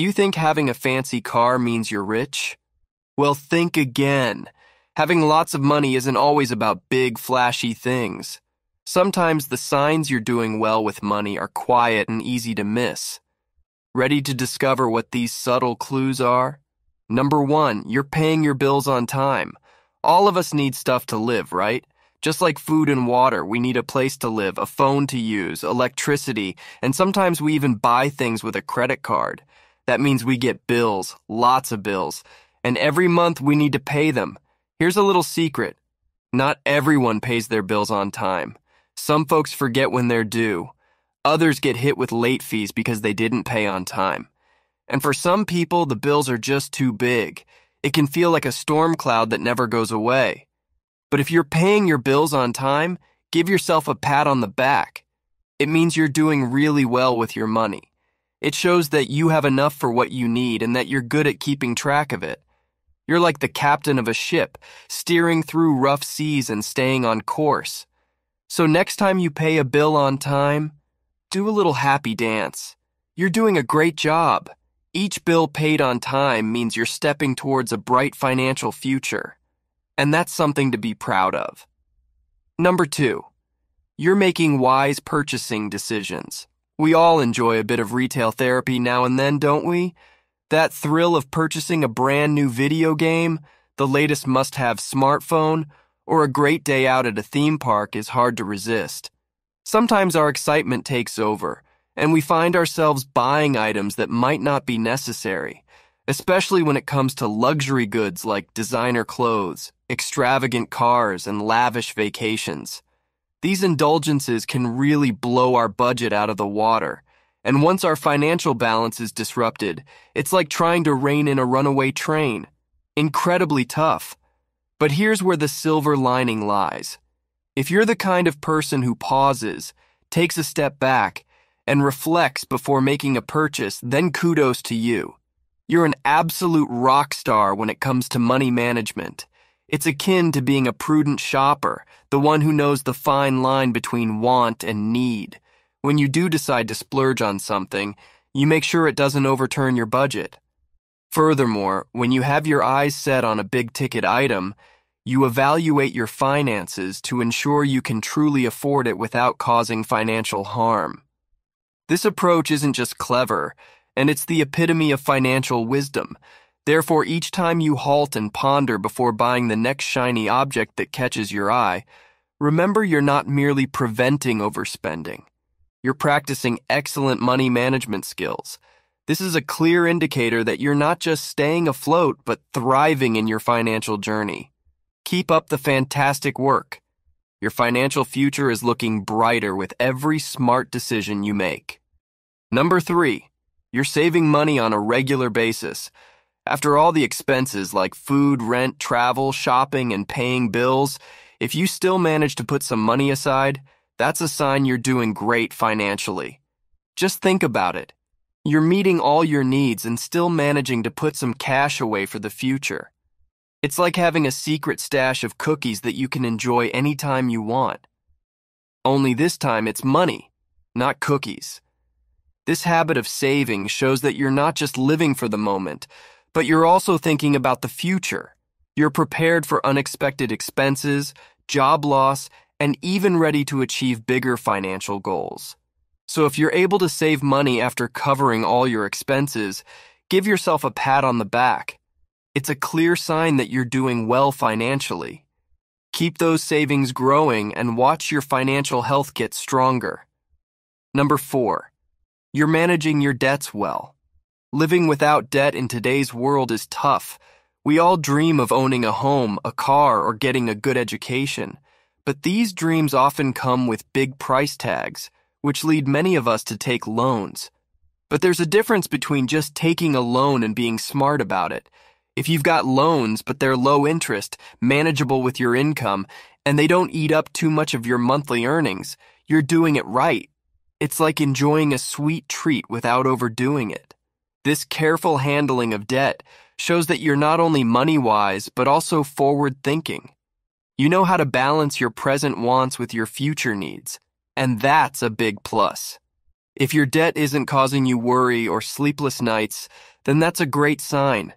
Do you think having a fancy car means you're rich? Well, think again. Having lots of money isn't always about big, flashy things. Sometimes the signs you're doing well with money are quiet and easy to miss. Ready to discover what these subtle clues are? Number one, you're paying your bills on time. All of us need stuff to live, right? Just like food and water, we need a place to live, a phone to use, electricity, and sometimes we even buy things with a credit card. That means we get bills, lots of bills, and every month we need to pay them. Here's a little secret. Not everyone pays their bills on time. Some folks forget when they're due. Others get hit with late fees because they didn't pay on time. And for some people, the bills are just too big. It can feel like a storm cloud that never goes away. But if you're paying your bills on time, give yourself a pat on the back. It means you're doing really well with your money. It shows that you have enough for what you need and that you're good at keeping track of it. You're like the captain of a ship, steering through rough seas and staying on course. So next time you pay a bill on time, do a little happy dance. You're doing a great job. Each bill paid on time means you're stepping towards a bright financial future. And that's something to be proud of. Number two, you're making wise purchasing decisions. We all enjoy a bit of retail therapy now and then, don't we? That thrill of purchasing a brand new video game, the latest must-have smartphone, or a great day out at a theme park is hard to resist. Sometimes our excitement takes over, and we find ourselves buying items that might not be necessary, especially when it comes to luxury goods like designer clothes, extravagant cars, and lavish vacations. These indulgences can really blow our budget out of the water, and once our financial balance is disrupted, it's like trying to rein in a runaway train. Incredibly tough. But here's where the silver lining lies. If you're the kind of person who pauses, takes a step back, and reflects before making a purchase, then kudos to you. You're an absolute rock star when it comes to money management. It's akin to being a prudent shopper, the one who knows the fine line between want and need. When you do decide to splurge on something, you make sure it doesn't overturn your budget. Furthermore, when you have your eyes set on a big-ticket item, you evaluate your finances to ensure you can truly afford it without causing financial harm. This approach isn't just clever, and it's the epitome of financial wisdom. Therefore, each time you halt and ponder before buying the next shiny object that catches your eye, remember you're not merely preventing overspending. You're practicing excellent money management skills. This is a clear indicator that you're not just staying afloat, but thriving in your financial journey. Keep up the fantastic work. Your financial future is looking brighter with every smart decision you make. Number three, you're saving money on a regular basis. After all the expenses like food, rent, travel, shopping, and paying bills, if you still manage to put some money aside, that's a sign you're doing great financially. Just think about it. You're meeting all your needs and still managing to put some cash away for the future. It's like having a secret stash of cookies that you can enjoy anytime you want. Only this time it's money, not cookies. This habit of saving shows that you're not just living for the moment, but you're also thinking about the future. You're prepared for unexpected expenses, job loss, and even ready to achieve bigger financial goals. So if you're able to save money after covering all your expenses, give yourself a pat on the back. It's a clear sign that you're doing well financially. Keep those savings growing and watch your financial health get stronger. Number four, you're managing your debts well. Living without debt in today's world is tough. We all dream of owning a home, a car, or getting a good education. But these dreams often come with big price tags, which lead many of us to take loans. But there's a difference between just taking a loan and being smart about it. If you've got loans, but they're low interest, manageable with your income, and they don't eat up too much of your monthly earnings, you're doing it right. It's like enjoying a sweet treat without overdoing it. This careful handling of debt shows that you're not only money-wise, but also forward-thinking. You know how to balance your present wants with your future needs, and that's a big plus. If your debt isn't causing you worry or sleepless nights, then that's a great sign.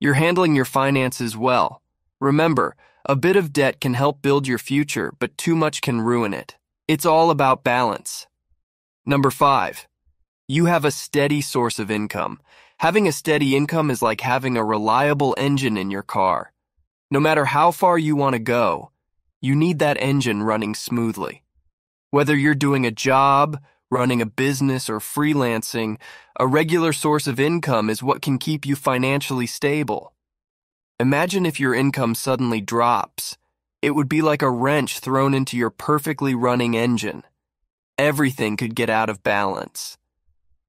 You're handling your finances well. Remember, a bit of debt can help build your future, but too much can ruin it. It's all about balance. Number 5, you have a steady source of income. Having a steady income is like having a reliable engine in your car. No matter how far you want to go, you need that engine running smoothly. Whether you're doing a job, running a business, or freelancing, a regular source of income is what can keep you financially stable. Imagine if your income suddenly drops. It would be like a wrench thrown into your perfectly running engine. Everything could get out of balance.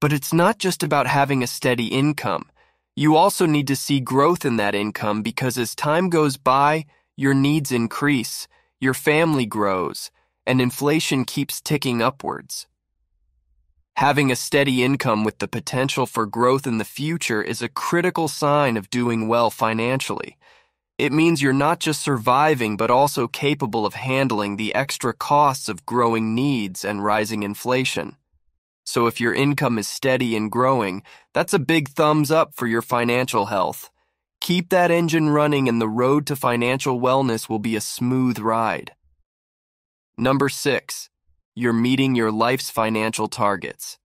But it's not just about having a steady income. You also need to see growth in that income, because as time goes by, your needs increase, your family grows, and inflation keeps ticking upwards. Having a steady income with the potential for growth in the future is a critical sign of doing well financially. It means you're not just surviving, but also capable of handling the extra costs of growing needs and rising inflation. So if your income is steady and growing, that's a big thumbs up for your financial health. Keep that engine running and the road to financial wellness will be a smooth ride. Number 6, you're meeting your life's financial targets.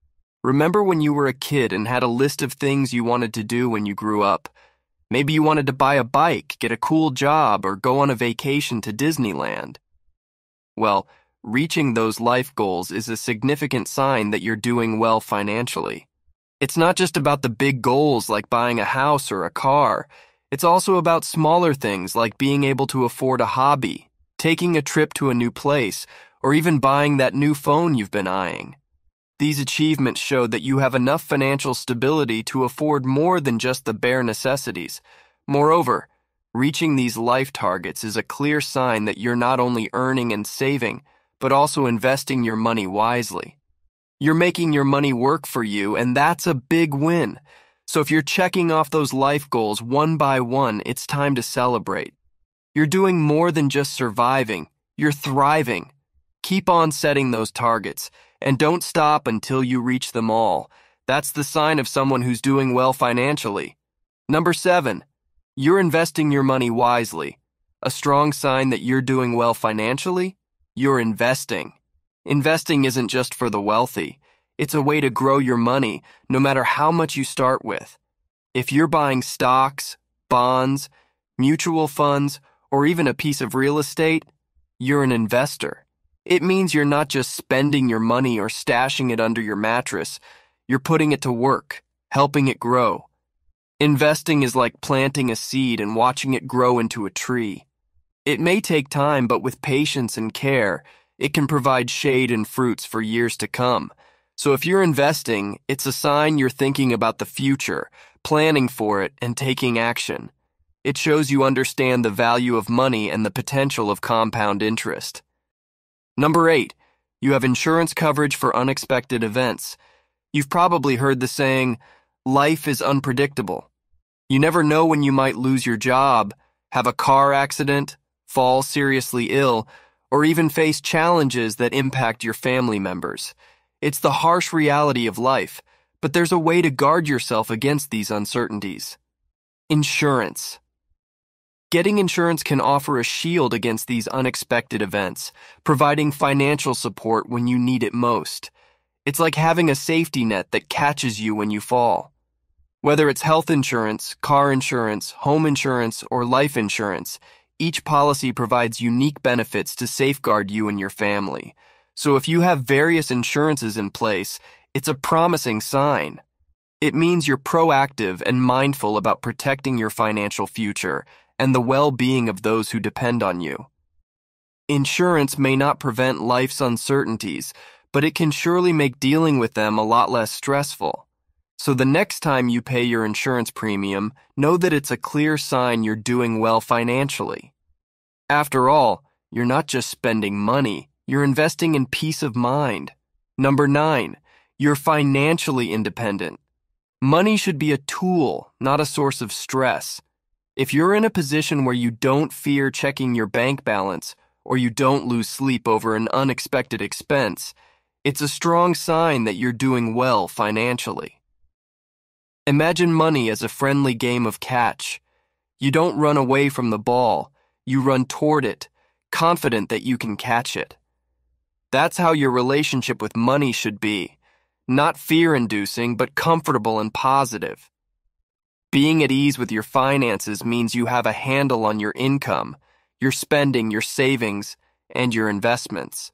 Remember when you were a kid and had a list of things you wanted to do when you grew up? Maybe you wanted to buy a bike, get a cool job, or go on a vacation to Disneyland. Well, reaching those life goals is a significant sign that you're doing well financially. It's not just about the big goals like buying a house or a car. It's also about smaller things like being able to afford a hobby, taking a trip to a new place, or even buying that new phone you've been eyeing. These achievements show that you have enough financial stability to afford more than just the bare necessities. Moreover, reaching these life targets is a clear sign that you're not only earning and saving, but also investing your money wisely. You're making your money work for you, and that's a big win. So if you're checking off those life goals one by one, it's time to celebrate. You're doing more than just surviving. You're thriving. Keep on setting those targets, and don't stop until you reach them all. That's the sign of someone who's doing well financially. Number 7, you're investing your money wisely. A strong sign that you're doing well financially? You're investing. Investing isn't just for the wealthy. It's a way to grow your money, no matter how much you start with. If you're buying stocks, bonds, mutual funds, or even a piece of real estate, you're an investor. It means you're not just spending your money or stashing it under your mattress. You're putting it to work, helping it grow. Investing is like planting a seed and watching it grow into a tree. It may take time, but with patience and care, it can provide shade and fruits for years to come. So if you're investing, it's a sign you're thinking about the future, planning for it, and taking action. It shows you understand the value of money and the potential of compound interest. Number 8, you have insurance coverage for unexpected events. You've probably heard the saying, life is unpredictable. You never know when you might lose your job, have a car accident, fall seriously ill, or even face challenges that impact your family members. It's the harsh reality of life, but there's a way to guard yourself against these uncertainties. Insurance. Getting insurance can offer a shield against these unexpected events, providing financial support when you need it most. It's like having a safety net that catches you when you fall. Whether it's health insurance, car insurance, home insurance, or life insurance, each policy provides unique benefits to safeguard you and your family. So if you have various insurances in place, it's a promising sign. It means you're proactive and mindful about protecting your financial future and the well-being of those who depend on you. Insurance may not prevent life's uncertainties, but it can surely make dealing with them a lot less stressful. So the next time you pay your insurance premium, know that it's a clear sign you're doing well financially. After all, you're not just spending money, you're investing in peace of mind. Number 9, you're financially independent. Money should be a tool, not a source of stress. If you're in a position where you don't fear checking your bank balance or you don't lose sleep over an unexpected expense, It's a strong sign that you're doing well financially. Imagine money as a friendly game of catch. You don't run away from the ball, you run toward it, confident that you can catch it. That's how your relationship with money should be, not fear-inducing, but comfortable and positive. Being at ease with your finances means you have a handle on your income, your spending, your savings, and your investments.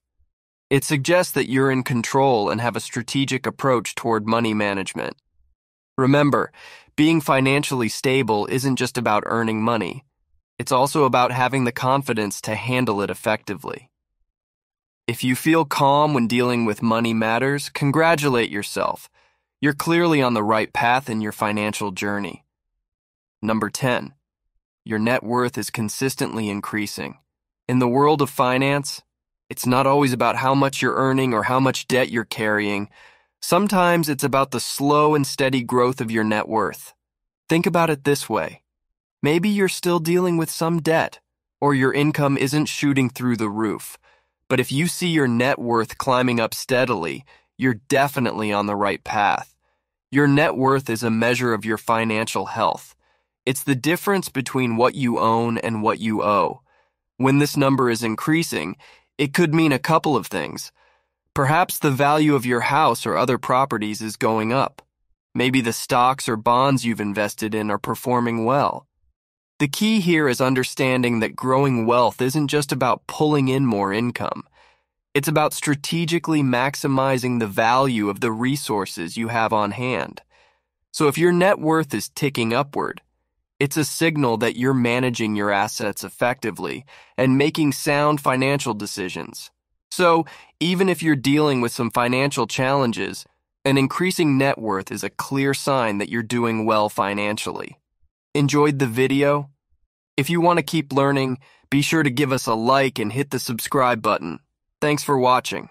It suggests that you're in control and have a strategic approach toward money management. Remember, being financially stable isn't just about earning money. It's also about having the confidence to handle it effectively. If you feel calm when dealing with money matters, congratulate yourself. You're clearly on the right path in your financial journey. Number 10, your net worth is consistently increasing. In the world of finance, it's not always about how much you're earning or how much debt you're carrying. Sometimes it's about the slow and steady growth of your net worth. Think about it this way. Maybe you're still dealing with some debt, or your income isn't shooting through the roof. But if you see your net worth climbing up steadily, you're definitely on the right path. Your net worth is a measure of your financial health. It's the difference between what you own and what you owe. When this number is increasing, it could mean a couple of things. Perhaps the value of your house or other properties is going up. Maybe the stocks or bonds you've invested in are performing well. The key here is understanding that growing wealth isn't just about pulling in more income. It's about strategically maximizing the value of the resources you have on hand. So if your net worth is ticking upward, it's a signal that you're managing your assets effectively and making sound financial decisions. So, even if you're dealing with some financial challenges, an increasing net worth is a clear sign that you're doing well financially. Enjoyed the video? If you want to keep learning, be sure to give us a like and hit the subscribe button. Thanks for watching.